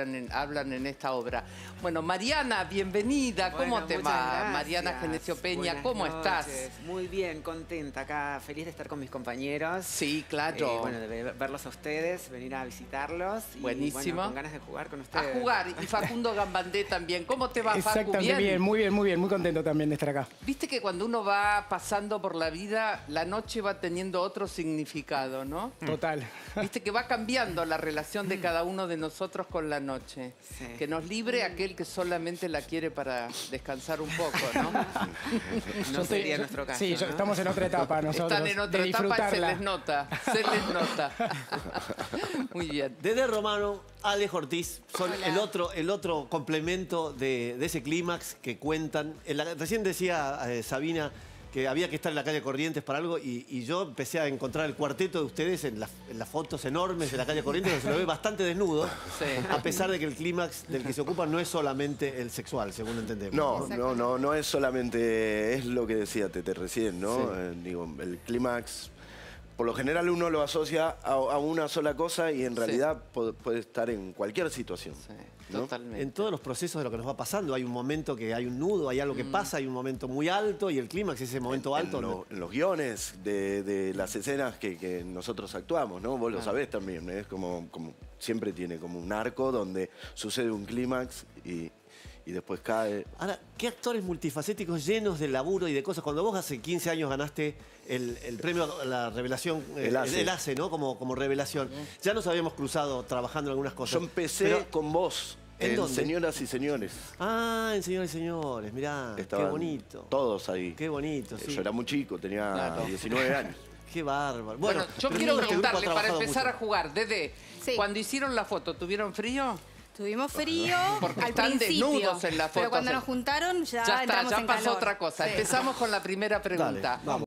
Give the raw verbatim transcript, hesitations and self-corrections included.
hablan en, hablan en esta obra. Bueno, Mariana, bienvenida. Bueno, ¿cómo te va? Gracias. Mariana Genesio Peña, buenas ¿cómo noches. Estás? Muy bien, contenta acá, feliz de estar con mis compañeros. Sí, claro. Eh, bueno, de verlos a ustedes, venir a visitarlos. Buenísimo. Y, bueno, con ganas de jugar con ustedes. A jugar. Y Facundo Gambandé también. ¿Cómo te va, Facu? Bien, bien, muy bien, muy bien. Muy contento también de estar acá. Viste que cuando uno va pasando por la vida, la noche va teniendo otro significado, ¿no? Total. Viste que va cambiando la relación de cada uno de nosotros con la noche. Sí. Que nos libre aquel que solamente la quiere para descansar un poco, ¿no? No sería nuestro caso. Sí, yo, ¿no? Estamos en otra etapa nosotros. Están en otra etapa y se les nota. Se les nota. Muy bien. Dede Romano, Alejo Ortiz son el otro, el otro complemento de, de ese clímax que cuentan. En la, recién decía eh, Sabina que había que estar en la calle Corrientes para algo y, y yo empecé a encontrar el cuarteto de ustedes en, la, en las fotos enormes de la calle Corrientes, donde se lo ve bastante desnudo, sí. A pesar de que el clímax del que se ocupa no es solamente el sexual, según entendemos. No, no, no, no es solamente, es lo que decía Tete recién, ¿no? Sí. Eh, digo, el clímax, por lo general uno lo asocia a, a una sola cosa y en realidad sí. puede, puede estar en cualquier situación. Sí. ¿No? Totalmente. En todos los procesos de lo que nos va pasando hay un momento que hay un nudo, hay algo que mm. pasa, hay un momento muy alto y el clímax es ese momento en, alto. En, lo, en los guiones de, de las escenas que, que nosotros actuamos, ¿no? Vos ah. lo sabés también, es ¿eh? como, como siempre tiene como un arco donde sucede un clímax y, y después cae. Ahora, ¿qué actores multifacéticos llenos de laburo y de cosas? Cuando vos hace quince años ganaste el, el premio, la revelación, el, el, ACE. el ACE, ¿no? Como, como revelación. Ya nos habíamos cruzado trabajando en algunas cosas. Yo empecé pero... con vos. ¿En, en dónde? Señoras y Señores. Ah, en Señoras y Señores, mirá, estaban qué bonito. Todos ahí. Qué bonito, sí. Yo era muy chico, tenía claro. diecinueve años. Qué bárbaro. Bueno, bueno yo quiero preguntarle, para empezar mucho. a jugar, Dede, sí. cuando hicieron la foto, ¿tuvieron frío? Tuvimos frío porque al están principio, desnudos en la foto. Pero cuando nos juntaron ya, ya está, entramos ya en pasó calor. otra cosa. Sí. Empezamos con la primera pregunta. Dale, vamos.